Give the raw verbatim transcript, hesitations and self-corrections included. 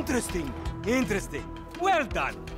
Interesting, interesting. Well done.